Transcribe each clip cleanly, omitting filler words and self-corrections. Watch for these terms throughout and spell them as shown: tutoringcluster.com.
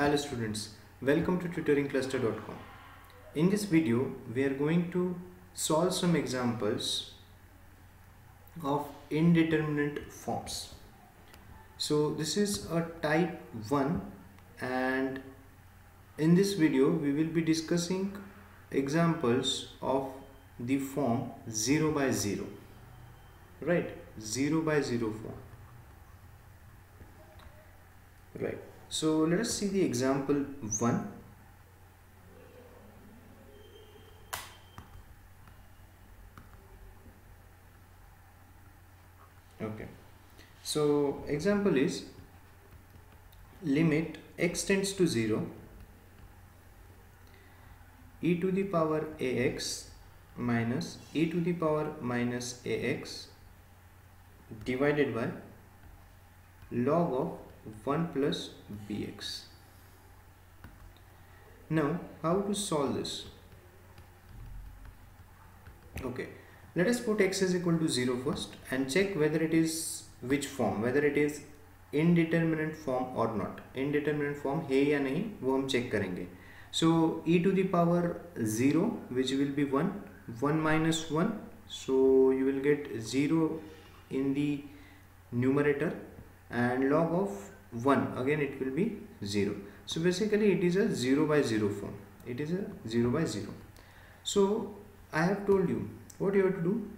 Hello students, welcome to tutoringcluster.com. In this video, we are going to solve some examples of indeterminate forms. So this is a type 1, and in this video we will be discussing examples of the form 0 by 0, right? 0 by 0 form, right? So let us see the example 1. Okay, so example is limit x tends to 0 e to the power ax minus e to the power minus ax divided by log of 1 plus bx. Now, how to solve this? Okay, let us put x is equal to 0 first and check whether it is which form, whether it is indeterminate form or not. Indeterminate form है या नहीं वो हम check करेंगे. So e to the power 0 which will be 1 minus 1, so you will get 0 in the numerator, and log of 1, again it will be 0. So basically it is a 0 by 0 form. It is a 0 by 0. So I have told you what you have to do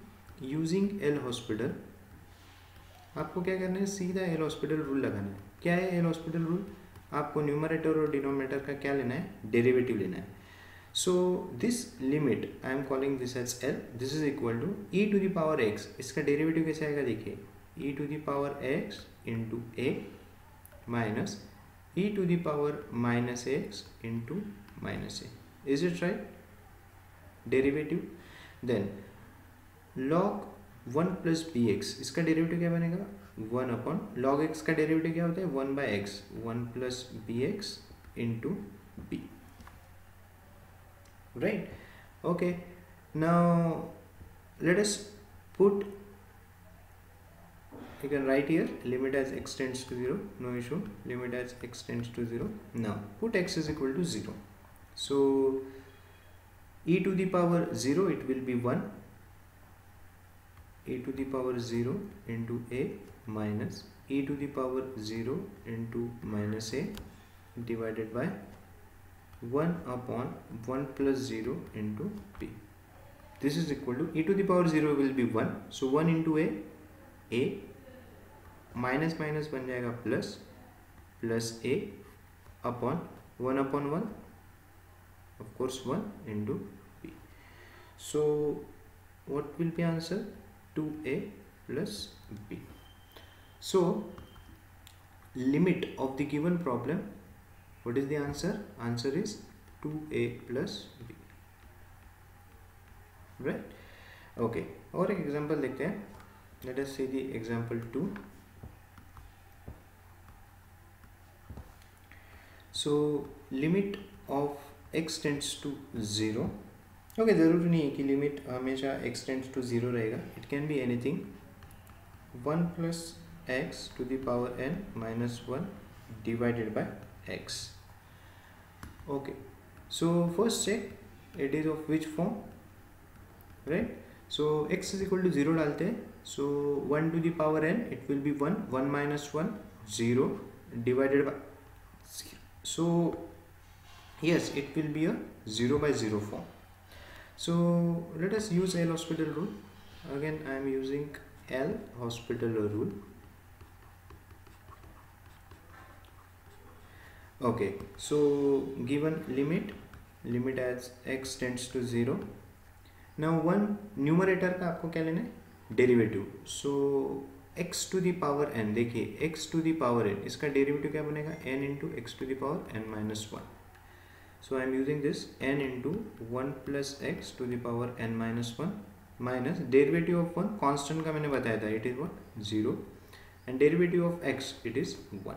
using L'Hospital. आपको क्या करना है, सीधा L'Hospital rule लगाना है. क्या है L'Hospital rule? आपको numerator और denominator का क्या लेना है, derivative लेना है. So this limit, I am calling this as L, this is equal to e to the power x. इसका डेरिवेटिव कैसे आएगा देखिए, e to the power x into a minus e to the power minus x into minus a. Is it right? Derivative. Then log 1 plus bx, इसका derivative क्या बनेगा, 1 upon log x का derivative क्या होता है, 1 by x, 1 plus bx into b. Right? Okay, now let us put, you can write here limit as x tends to 0, no issue, limit as x tends to 0. Now put x is equal to 0, so e to the power 0 it will be 1 e to the power 0 into a minus e to the power 0 into minus a divided by 1 upon 1 plus 0 into b. This is equal to e to the power 0 will be 1, so 1 into a minus minus बन जाएगा plus, plus a upon 1 of course 1 into b. So what will be answer, 2a plus b. So limit of the given problem, what is the answer? Answer is 2a plus b. Right? Okay. और एक example देखते हैं. Let us see the example 2. So limit of x tends to 0. Okay, जरूरी नहीं है कि limit हमेशा x tends to 0 रहेगा. It can be anything. 1 plus x to the power n minus 1 divided by x. Okay, so first check it is of which form, right? So x is equal to 0 डालते हैं, so 1 to the power n it will be 1 minus 1 0 divided by 0. So yes, it will be a 0 by 0 form. So let us use L'Hospital rule. Again I am using L'Hospital rule. Okay, so given limit as x tends to 0. Now 1 numerator का आपको क्या लेना है, derivative. So x to the power n, देखिए x to the power n, इसका derivative क्या बनेगा, n into x to the power n minus 1. So I am using this n into 1 plus x to the power n minus 1 minus derivative of 1 constant का मैंने बताया था, it is what, 0, and derivative of x it is 1.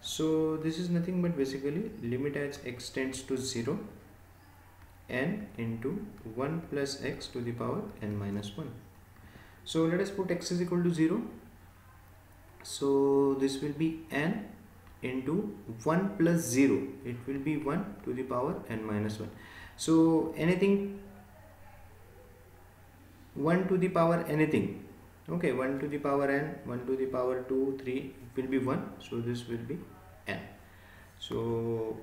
So this is nothing but basically limit as x tends to 0 n into 1 plus x to the power n minus 1. So let us put x is equal to 0, so this will be n into 1 plus 0, it will be 1 to the power n minus 1. So anything 1 to the power anything, okay, 1 to the power n, 1 to the power 2, 3, it will be 1. So this will be n. So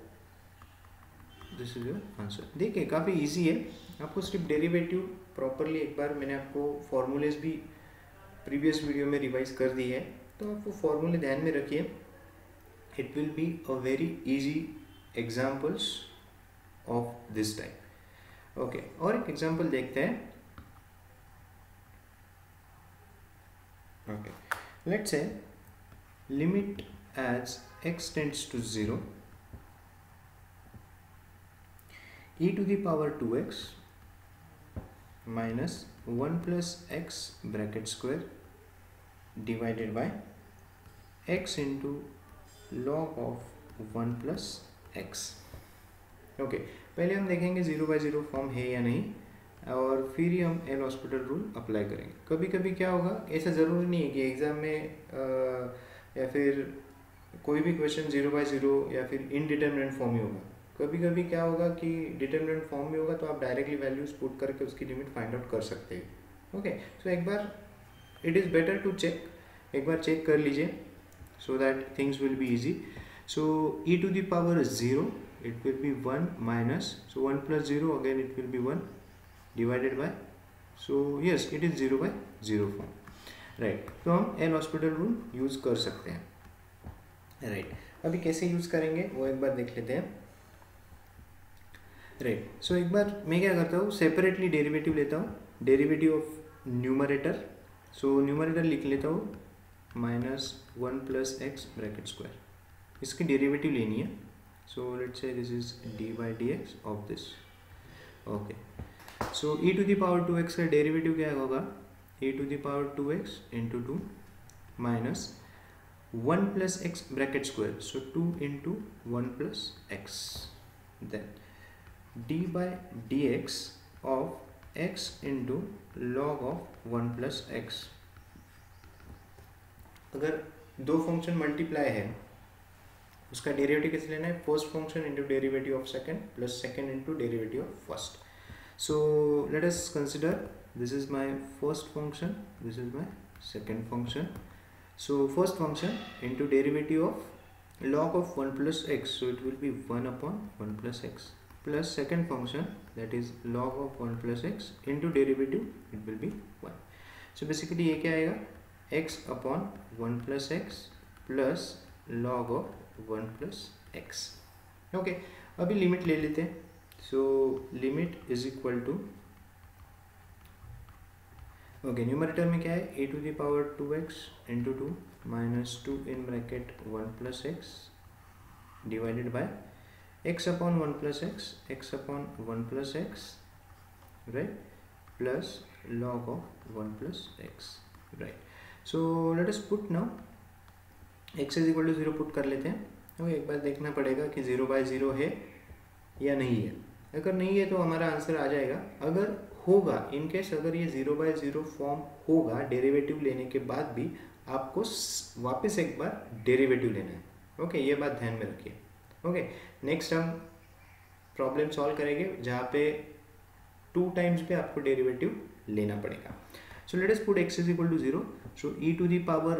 this is your answer. देखिए काफ़ी easy है, आपको सिर्फ derivative properly एक बार मैंने आपको formulas भी previous video में रिवाइज कर दी है, तो आपको फॉर्मूले ध्यान में रखिए. It will be a very easy examples of this type. Okay, और एक example देखते हैं. Okay, let's say limit as x tends to 0 e to the power 2x minus 1 plus x bracket square divided by x into log of 1 plus x. Okay, पहले हम देखेंगे 0 by 0 form है या नहीं, और फिर ही हम एल हॉस्पिटल रूल अप्लाई करेंगे. कभी कभी क्या होगा, ऐसा ज़रूरी नहीं है कि एग्ज़ाम में या फिर कोई भी क्वेश्चन 0 by 0 या फिर इनडिटर्मिनेट फॉर्म ही होगा. कभी कभी क्या होगा कि डिटर्मिनेट फॉर्म में होगा, तो आप डायरेक्टली वैल्यूज पुट करके उसकी लिमिट फाइंड आउट कर सकते हैं. ओके, सो एक बार it is better to check, एक बार चेक कर लीजिए, so that things will be easy. So e to the power 0, it will be 1 minus, so 1 plus 0 again it will be 1 divided by, so yes it is 0 by 0 form, right. तो हम L hospital rule use कर सकते हैं, right. अभी कैसे use करेंगे वो एक बार देख लेते हैं, राइट. सो एक बार मैं क्या करता हूँ, सेपरेटली डेरिवेटिव लेता हूँ, derivative of numerator. So numerator लिख लेता हूँ minus 1 plus x bracket square, इसकी डेरिवेटिव लेनी है. So let's say this is d by d x of this. Okay, so e to the power 2x का derivative क्या होगा, e to the power 2x into 2 minus 1 plus x bracket square, so 2 into 1 plus x, then d by d x of x into log of 1 plus x. अगर दो function multiply है, उसका derivative कैसे लेना है, first function into derivative of second plus second into derivative of first. So let us consider this is my first function, this is my second function. So first function into derivative of log of 1 plus x, so it will be 1 upon 1 plus x, plus second function that is log of 1 plus x into derivative, it will be 1. So basically ये क्या आएगा, x upon 1 plus x plus log of 1 plus x. Okay, अभी limit ले लेते हैं. So limit is equal to, okay, numerator में क्या है, e to the power 2x into 2 minus 2 in bracket 1 plus x divided by x upon 1 plus x upon 1 plus x, right, plus log of 1 plus x, right. So let us put now, x is equal to 0 put कर लेते हैं. Okay, एक बार देखना पड़ेगा कि 0 by 0 है या नहीं है. अगर नहीं है तो हमारा आंसर आ जाएगा. अगर होगा, इनकेस अगर ये 0 by 0 फॉर्म होगा डेरिवेटिव लेने के बाद भी, आपको वापस एक बार डेरिवेटिव लेना है. ओके, ये बात ध्यान में रखिए. ओके, नेक्स्ट हम प्रॉब्लम सॉल्व करेंगे जहाँ पे 2 टाइम्स पे आपको डेरिवेटिव लेना पड़ेगा. So let us put x is equal to 0. So e to the power,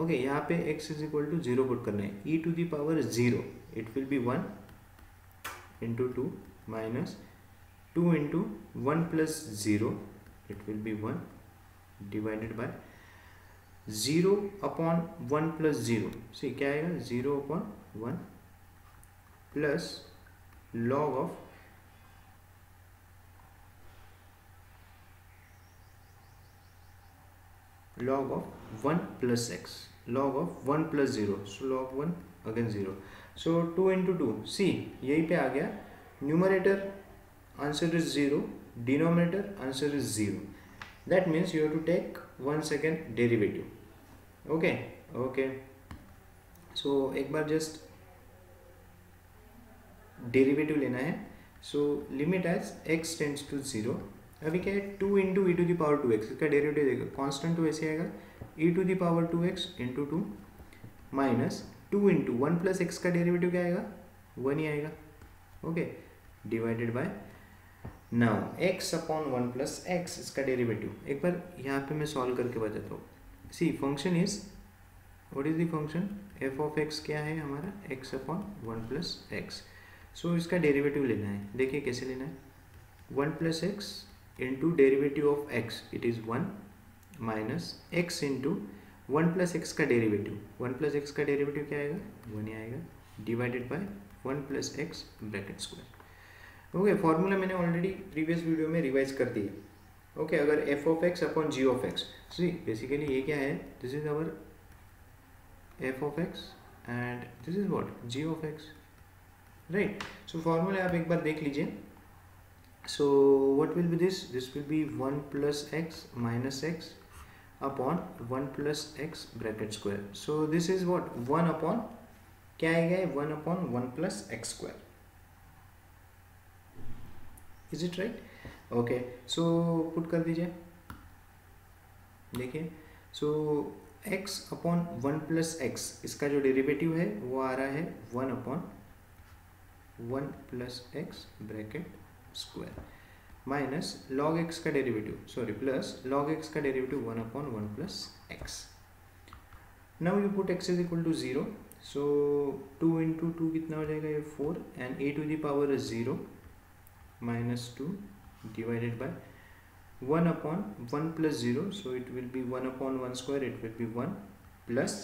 okay, यहाँ पे x is equal to 0 put करना है. E to the power 0, it will be 1 into 2 minus 2 into 1 plus 0, it will be 1 divided by 0 upon 1 plus 0. See क्या आएगा, 0 upon 1 plus log of 1 plus x, log of 1 plus 0, so log 1 again 0, so 2 into 2. see, यही पे आ गया. numerator answer is 0, denominator answer is 0. that means you have to take 1 second derivative. okay, okay, so एक बार just derivative लेना है. so limit as x tends to 0. अभी क्या है, 2 into e to the power 2x, इसका derivative देगा, constant तो ऐसे आएगा, e to the power 2x into 2 minus two into one plus x का डेरिवेटिव क्या आएगा, वन ही आएगा, okay, divided by now x upon one plus x इसका डेरिवेटिव। एक बार यहाँ पे मैं सॉल्व करके बताता हूँ। See function is, what is the function, f of x क्या है हमारा, x upon one plus x. So इसका डेरिवेटिव लेना है, देखिए कैसे लेना है, one plus x into derivative of x it is one, minus x into one plus x का डेरिवेटिव, वन प्लस एक्स का डेरिवेटिव क्या आएगा, वन ही आएगा, divided by one plus x bracket square. Okay, formula मैंने already previous video में revise कर दी है। ओके, अगर f of x upon g of x, see basically ये क्या है, this is our f of x and this is what, g of x, right. So formula आप एक बार देख लीजिए। So what will be this, this will be one plus x minus x upon one plus x bracket square. So this is what, one upon क्या आएगा, one upon one plus x square, is it right. Okay, so put कर दीजिए, देखिए, so x upon one plus x इसका जो derivative है वो आ रहा है one upon one plus x bracket square, minus log x का derivative, sorry plus log x का derivative one upon one plus x. Now you put x is equal to zero, so two into two कितना हो जाएगा, ये four and e to the power zero minus two divided by one upon one plus zero, so it will be one upon one square, it will be one plus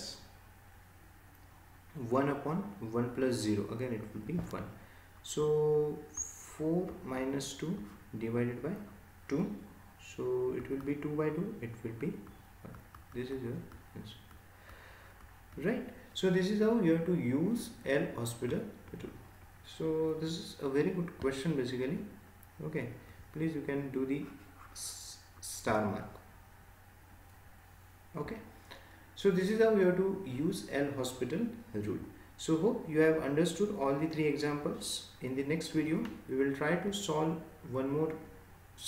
one upon one plus zero, again it will be one. So four minus two divided by two, so it will be two by two, it will be one, this is your answer, right. So this is how you have to use L hospital. So this is a very good question basically. Okay, please you can do the star mark. Okay, so this is how you have to use L'Hospital rule. So hope you have understood all the three examples. In the next video we will try to solve one more,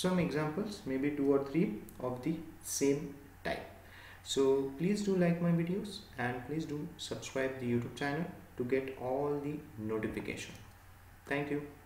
some examples, maybe two or three of the same type. So please do like my videos and please do subscribe the YouTube channel to get all the notification. Thank you.